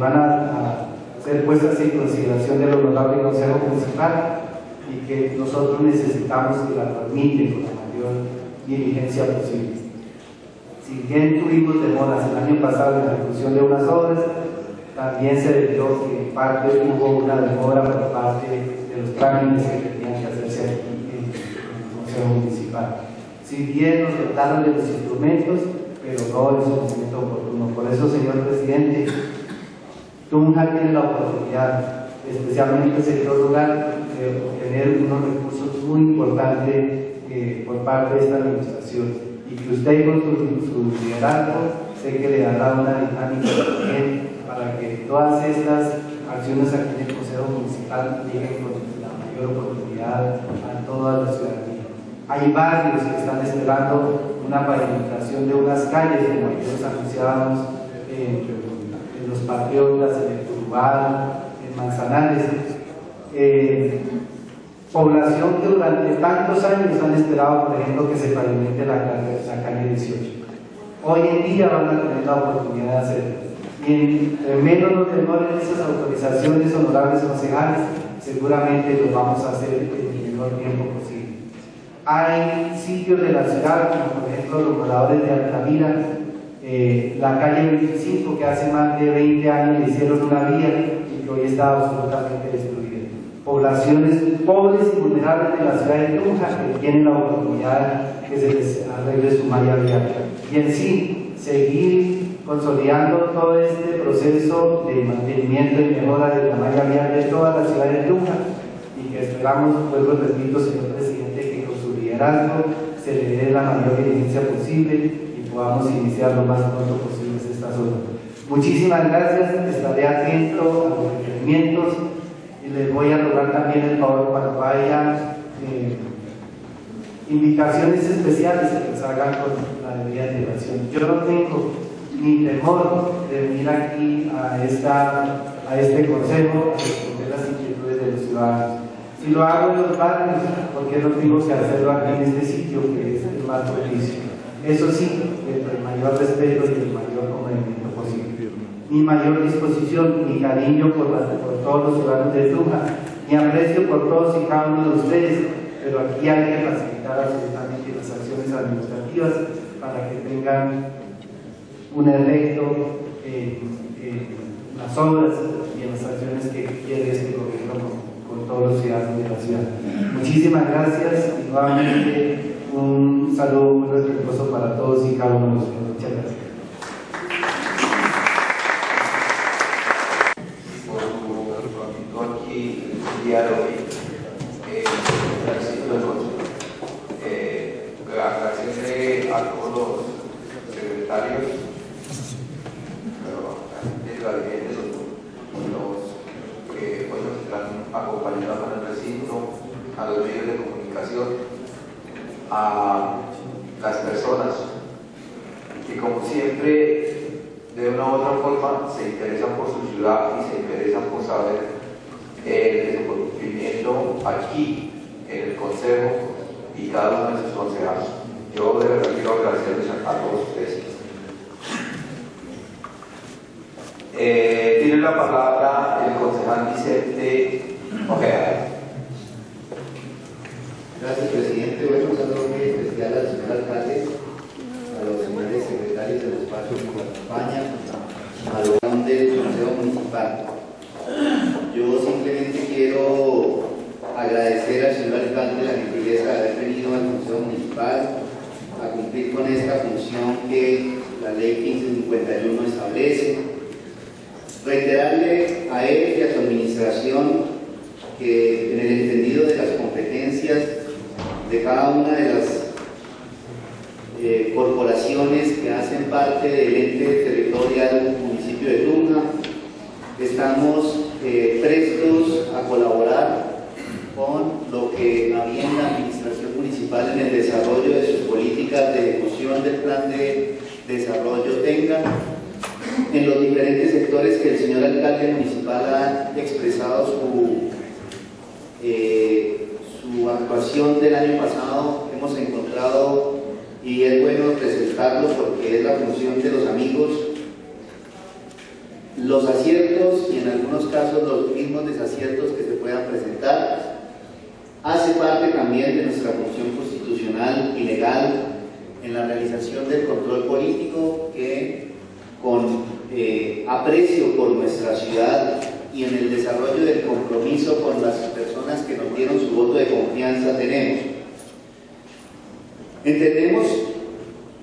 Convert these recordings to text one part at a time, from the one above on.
van a ser puestas en consideración de los notables del Concejo Municipal y que nosotros necesitamos que la transmiten con la mayor diligencia posible. Si bien tuvimos demoras el año pasado en la ejecución de unas obras, también se debió que en parte hubo una demora por parte de los trámites que tenían que hacerse aquí en el Concejo Municipal. Si bien nos dotaron de los instrumentos, pero no en su momento oportuno. Por eso, señor presidente, Tunja tiene la oportunidad, especialmente el sector rural, de obtener unos recursos muy importantes por parte de esta administración, y que usted con su liderazgo sé que le dará una dinámica también para que todas estas acciones aquí en el Concejo Municipal lleguen con la mayor oportunidad a toda la ciudadanía. Hay barrios que están esperando una pavimentación de unas calles, como nosotros anunciábamos en Los Patriotas, en el Turbano, en Manzanales. Población que durante tantos años han esperado, por ejemplo, que se pavimente la calle 18. Hoy en día van a tener la oportunidad de hacerlo. Y entre menos nos demoren esas autorizaciones, honorables concejales, seguramente lo vamos a hacer en el menor tiempo posible. Hay sitios de la ciudad, como por ejemplo los moradores de Altamira, la calle 25, que hace más de 20 años le hicieron una vía y que hoy está absolutamente destruida. Poblaciones pobres y vulnerables de la ciudad de Tunja que tienen la oportunidad que se les arregle su malla vial. Y en sí, seguir consolidando todo este proceso de mantenimiento y mejora de la malla vial de toda la ciudad de Tunja, y que esperamos, vuelvo y repito, señor presidente, se le dé la mayor diligencia posible y podamos iniciar lo más pronto posible estas obras. Muchísimas gracias, estaré atento a los requerimientos y les voy a rogar también el favor para que haya indicaciones especiales que se hagan con la debida integración. Yo no tengo ni temor de venir aquí a este consejo a responder las inquietudes de los ciudadanos. Si lo hago en los barrios, ¿por qué no tengo que hacerlo aquí en este sitio que es el más propicio? Eso sí, entre el mayor respeto y el mayor comedimiento posible. Mi mayor disposición, mi cariño por todos los ciudadanos de Tunja, mi aprecio por todos y cada uno de ustedes, pero aquí hay que facilitar absolutamente las acciones administrativas para que tengan un efecto en las obras y en las acciones que quiere este gobierno con todos los ciudadanos de la ciudad. Muchísimas gracias y nuevamente un saludo muy respetuoso para todos y cada uno de ustedes. Muchas gracias. Por tu actitud aquí el día de hoy, Francisco de Rocha, agradecerle a todos los secretarios, el gabinete, acompañados en el recinto, a los medios de comunicación, a las personas que, como siempre, de una u otra forma se interesan por su ciudad y se interesan por saber el desenvolvimiento aquí en el Concejo y cada uno de sus concejales. Yo de verdad quiero agradecerles a todos ustedes. Tiene la palabra el concejal Vicente Ojea. Gracias, presidente. Bueno, un saludo muy especial al señor alcalde, a los señores secretarios de los espacios que nos acompañan, a los grandes del Concejo Municipal. Yo simplemente quiero agradecer al señor alcalde la gentileza de haber venido al Concejo Municipal a cumplir con esta función que la Ley 1551 establece. Reiterarle a él y a su administración que en el entendido de las competencias de cada una de las corporaciones que hacen parte del ente territorial del municipio de Tunja, estamos prestos a colaborar con lo que había en la administración municipal en el desarrollo de sus políticas de ejecución del plan de desarrollo tenga, en los diferentes sectores que el señor alcalde municipal ha expresado su actuación del año pasado. Hemos encontrado, y es bueno presentarlo porque es la función de los amigos, los aciertos y en algunos casos los mismos desaciertos que se puedan presentar. Hace parte también de nuestra función constitucional y legal en la realización del control político que con aprecio por nuestra ciudad y en el desarrollo del compromiso con las personas que nos dieron su voto de confianza tenemos. Entendemos,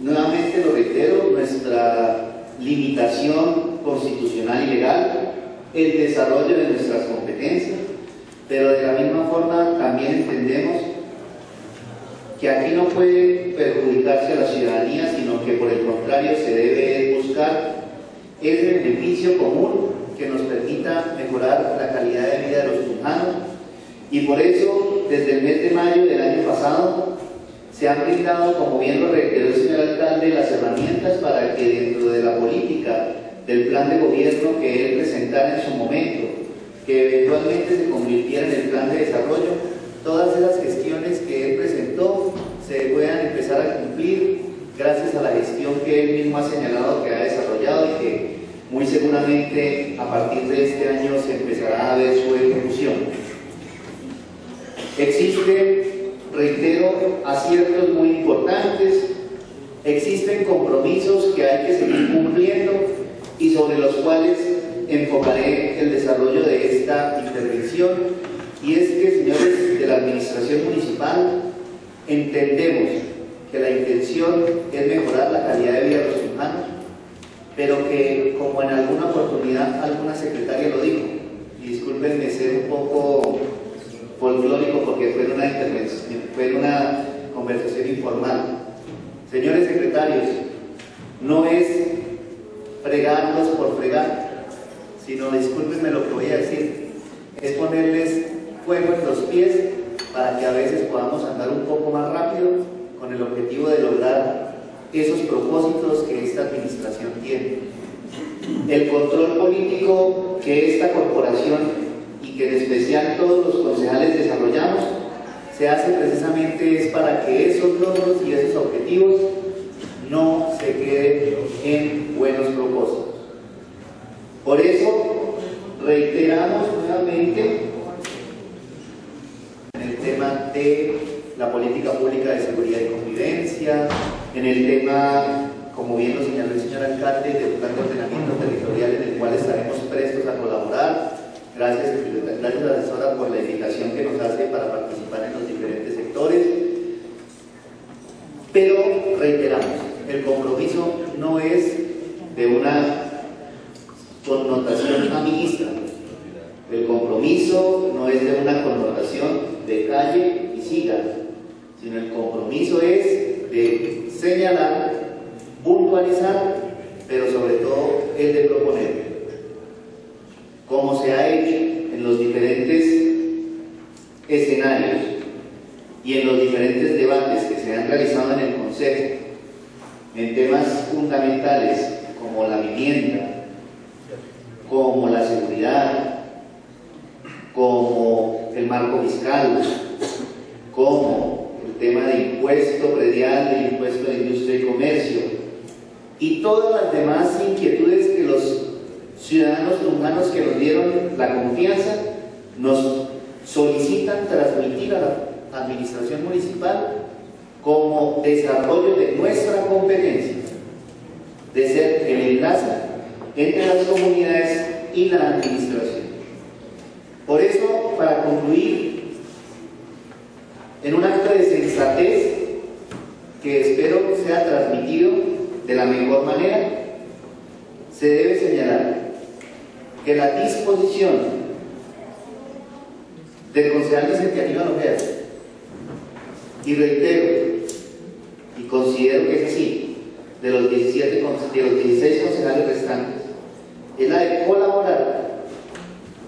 nuevamente lo reitero, nuestra limitación constitucional y legal, el desarrollo de nuestras competencias, pero de la misma forma también entendemos que aquí no puede perjudicarse a la ciudadanía, sino que por el contrario se debe buscar ese beneficio común que nos permita mejorar la calidad de vida de los tunjanos, y por eso desde el mes de mayo del año pasado se han brindado, como bien lo reiteró el señor alcalde, las herramientas para que dentro de la política del plan de gobierno que él presentara en su momento, que eventualmente se convirtiera en el plan de desarrollo, todas esas gestiones que él presentó se puedan empezar a cumplir gracias a la gestión que él mismo ha señalado que ha desarrollado y que muy seguramente a partir de este año se empezará a ver su ejecución. Existe, reitero, aciertos muy importantes, existen compromisos que hay que seguir cumpliendo y sobre los cuales enfocaré el desarrollo de esta intervención, y es que, señores de la administración municipal, entendemos que la intención es mejorar la calidad de vida de los humanos, pero que, como en alguna oportunidad alguna secretaria lo dijo, y discúlpenme ser un poco folclórico porque fue una conversación informal, señores secretarios, no es fregarlos por fregar, sino, discúlpenme lo que voy a decir, es ponerles fuego en los pies para que a veces podamos andar un poco más rápido con el objetivo de lograr esos propósitos que esta administración tiene. El control político que esta corporación y que en especial todos los concejales desarrollamos se hace precisamente es para que esos logros y esos objetivos no se queden en buenos propósitos. Por eso reiteramos nuevamente en el tema de la política pública de seguridad y convivencia, en el tema, como bien lo señaló el señor alcalde, del plan de ordenamiento territorial en el cual estaremos prestos a colaborar. Gracias, asesora, por la invitación que nos hace para participar en los diferentes sectores. Pero reiteramos, el compromiso no es de una connotación amiguista, el compromiso no es de una connotación de calle y siga, sino el compromiso es de señalar, puntualizar, pero sobre todo el de proponer, como se ha hecho en los diferentes escenarios y en los diferentes debates que se han realizado en el Concejo en temas fundamentales como la vivienda, como la seguridad, como el marco fiscal, como el tema de impuesto predial, el impuesto de industria y comercio y todas las demás inquietudes que los ciudadanos tunjanos que nos dieron la confianza nos solicitan transmitir a la administración municipal como desarrollo de nuestra competencia de ser el enlace entre las comunidades y la administración. Por eso, para concluir, en un acto de sensatez que espero sea transmitido de la mejor manera, se debe señalar que la disposición del concejal Vicente Ojea, y reitero y considero que es así, de los 16 concejales restantes, es la de colaborar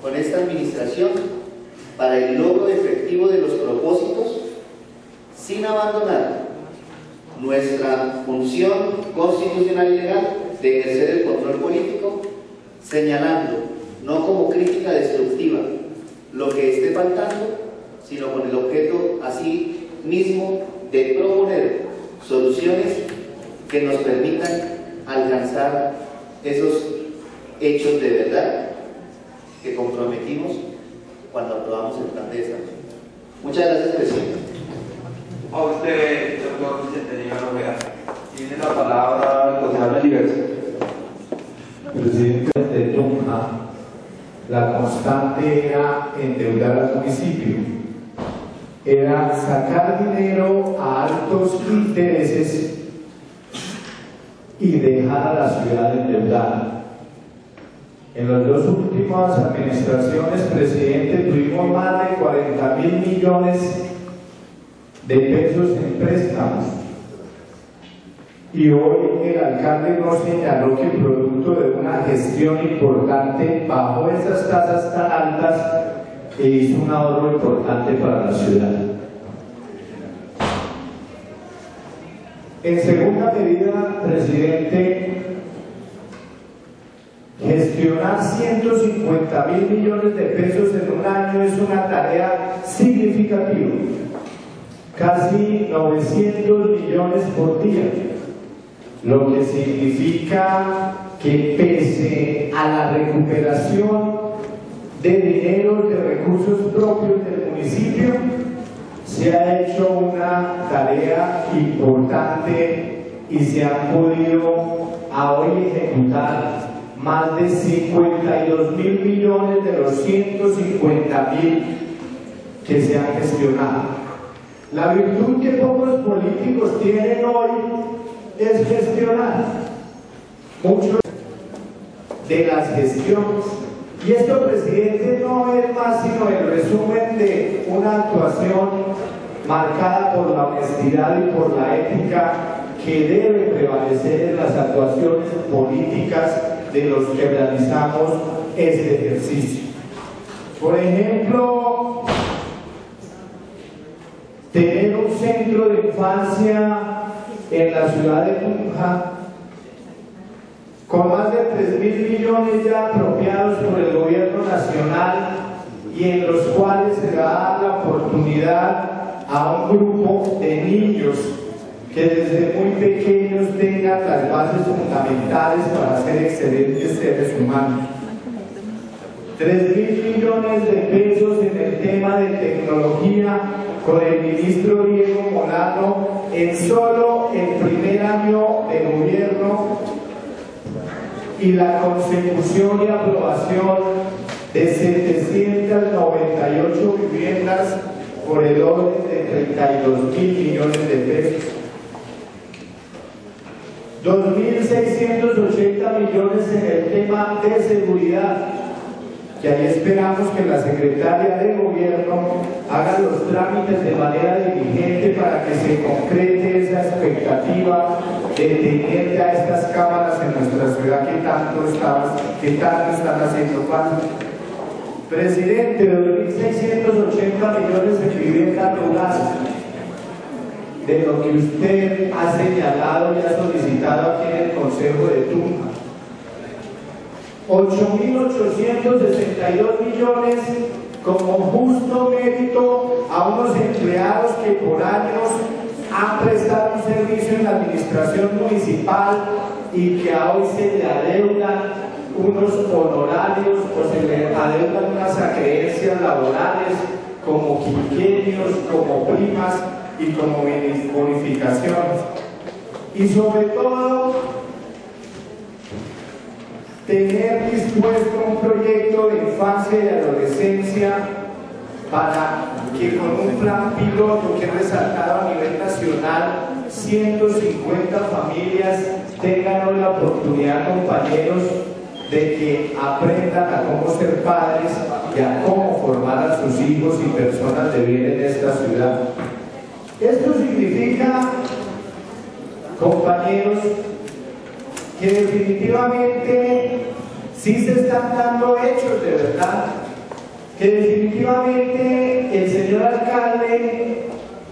con esta administración para el logro efectivo de los propósitos sin abandonar nuestra función constitucional y legal de ejercer el control político, señalando, no como crítica destructiva, lo que esté faltando, sino con el objeto así mismo de proponer soluciones que nos permitan alcanzar esos hechos de verdad que comprometimos cuando aprobamos el plan de desarrollo. Muchas gracias, presidente. A usted, doctor Vicente Ojea. Tiene la palabra el concejal Melías. Presidente de Tunja, la constante era endeudar al municipio, era sacar dinero a altos intereses y dejar a la ciudad endeudada. En las dos últimas administraciones, presidente, tuvimos más de 40.000 millones de pesos en préstamos. Y hoy el alcalde nos señaló que producto de una gestión importante bajo esas tasas tan altas e hizo un ahorro importante para la ciudad. En segunda medida, presidente, gestionar 150.000 millones de pesos en un año es una tarea significativa, casi 900 millones por día, lo que significa que pese a la recuperación de dinero, de recursos propios del municipio, se ha hecho una tarea importante y se han podido a hoy ejecutar más de 52.000 millones de los 150.000 que se han gestionado. La virtud que pocos políticos tienen hoy es gestionar. Muchas de las gestiones. Y esto, presidente, no es más sino el resumen de una actuación marcada por la honestidad y por la ética que debe prevalecer en las actuaciones políticas de los que realizamos este ejercicio. Por ejemplo, tener un centro de infancia en la ciudad de Tunja, con más de 3.000 millones ya apropiados por el gobierno nacional y en los cuales se va a dar la oportunidad a un grupo de niños que desde muy pequeños tengan las bases fundamentales para ser excelentes seres humanos. 3.000 millones de pesos en el tema de tecnología con el ministro Diego Molano en solo el primer año de gobierno y la consecución y aprobación de 798 viviendas por el orden de 32.000 millones de pesos. 2.680 millones en el tema de seguridad, y ahí esperamos que la secretaria de gobierno haga los trámites de manera diligente para que se concrete esa expectativa de tener ya estas cámaras en nuestra ciudad que tanto están haciendo falta. Presidente, 2.680 millones de vivienda rural, de lo que usted ha señalado y ha solicitado aquí en el Concejo de Tunja. 8.862 millones como justo mérito a unos empleados que por años han prestado un servicio en la administración municipal y que a hoy se le adeudan unos honorarios o se le adeudan unas acreencias laborales como quinquenios, como primas y como bonificaciones. Y sobre todo, tener dispuesto un proyecto de infancia y adolescencia para que con un plan piloto que he resaltado a nivel nacional, 150 familias tengan la oportunidad, compañeros, de que aprendan a cómo ser padres y a cómo formar a sus hijos y personas de bien en esta ciudad. Esto significa, compañeros, que definitivamente sí se están dando hechos de verdad, que definitivamente el señor alcalde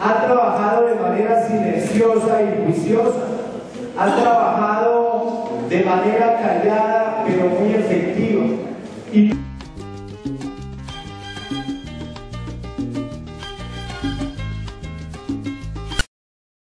ha trabajado de manera silenciosa y juiciosa, ha trabajado de manera callada pero muy efectiva.